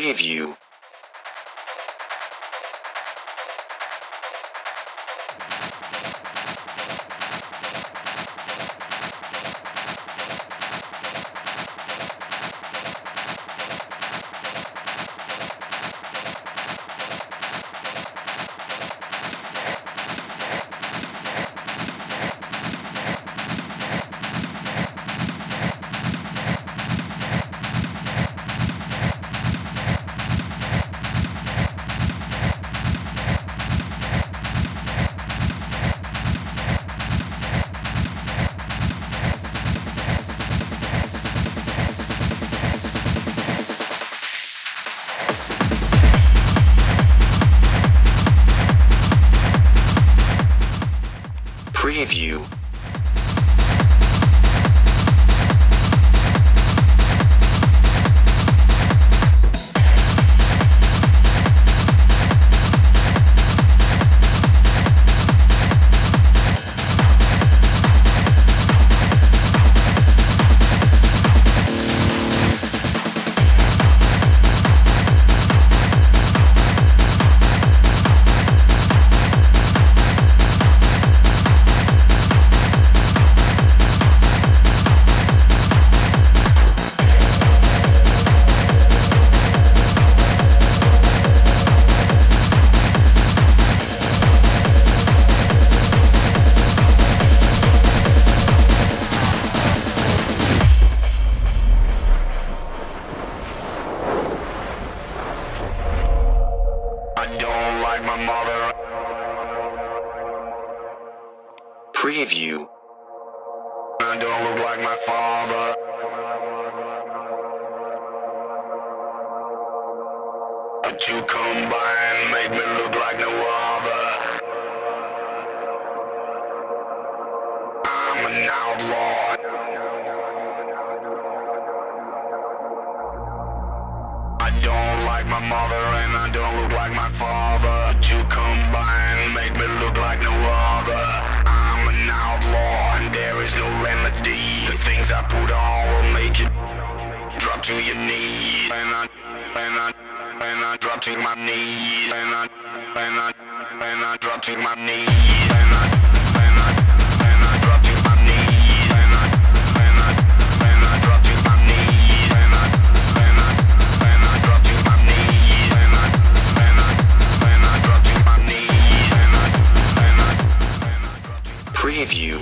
preview. Preview. Preview. I don't look like my father. But you come by and make me look like no other. I'm an outlaw. I don't like my mother and I don't look like my father. But you come by and make me look like no other. Outlaw, and there is no remedy. The things I put on will make you drop to your knees. And I drop to my knees. And I drop to my knees. And I drop to my knees. And I drop to my knees. And I drop to my knees. And I drop to my knees. Preview.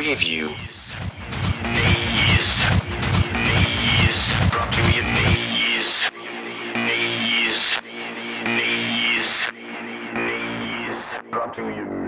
preview. Knees.